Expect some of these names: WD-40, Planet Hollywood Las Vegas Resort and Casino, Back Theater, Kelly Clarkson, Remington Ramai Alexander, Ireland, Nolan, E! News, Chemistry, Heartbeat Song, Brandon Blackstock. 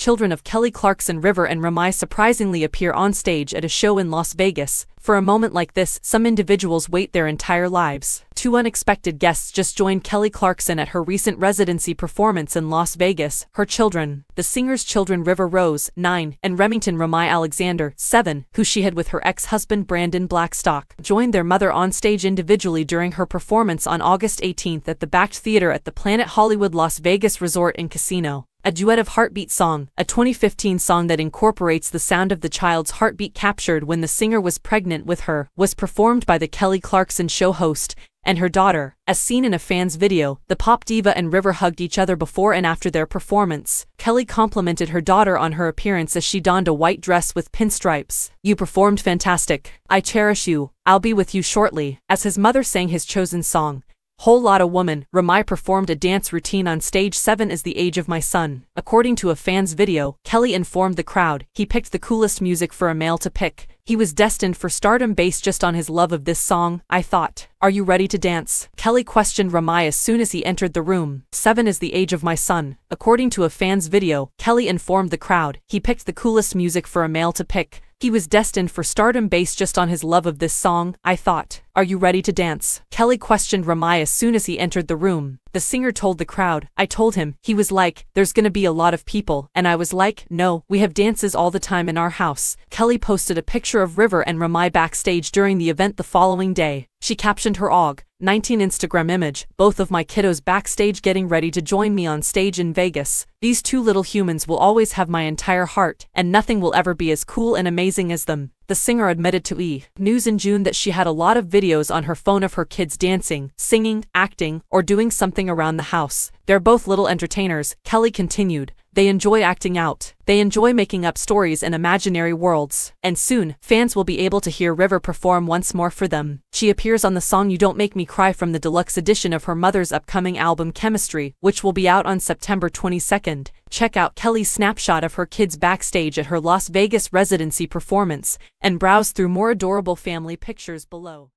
children of Kelly Clarkson River and Ramai surprisingly appear on stage at a show in Las Vegas. For a moment like this, some individuals wait their entire lives. Two unexpected guests just joined Kelly Clarkson at her recent residency performance in Las Vegas, her children. The singer's children River Rose, 9, and Remington Ramai Alexander, 7, who she had with her ex-husband Brandon Blackstock, joined their mother on stage individually during her performance on August 18th at the Back Theater at the Planet Hollywood Las Vegas Resort and Casino. A duet of Heartbeat Song, a 2015 song that incorporates the sound of the child's heartbeat captured when the singer was pregnant with her, was performed by the Kelly Clarkson show host and her daughter. As seen in a fan's video, the pop diva and River hugged each other before and after their performance. Kelly complimented her daughter on her appearance as she donned a white dress with pinstripes. "You performed fantastic. I cherish you. I'll be with you shortly." As his mother sang his chosen song, Whole Lotta Woman, Ramai performed a dance routine on stage. 7 is the age of my son. According to a fan's video, Kelly informed the crowd, "He picked the coolest music for a male to pick. He was destined for stardom based just on his love of this song, I thought. Are you ready to dance?" Kelly questioned Ramai as soon as he entered the room. 7 is the age of my son. According to a fan's video, Kelly informed the crowd, "He picked the coolest music for a male to pick. He was destined for stardom based just on his love of this song, I thought. Are you ready to dance?" Kelly questioned Ramai as soon as he entered the room. The singer told the crowd, "I told him, he was like, there's gonna be a lot of people, and I was like, no, we have dances all the time in our house." Kelly posted a picture of River and Ramai backstage during the event the following day. She captioned her Aug. 19 Instagram image, "Both of my kiddos backstage getting ready to join me on stage in Vegas. These two little humans will always have my entire heart, and nothing will ever be as cool and amazing as them." The singer admitted to E! News in June that she had a lot of videos on her phone of her kids dancing, singing, acting, or doing something around the house. "They're both little entertainers," Kelly continued. "They enjoy acting out. They enjoy making up stories and imaginary worlds. And soon, fans will be able to hear River perform once more for them." She appears on the song You Don't Make Me Cry from the deluxe edition of her mother's upcoming album Chemistry, which will be out on September 22nd. Check out Kelly's snapshot of her kids backstage at her Las Vegas residency performance and browse through more adorable family pictures below.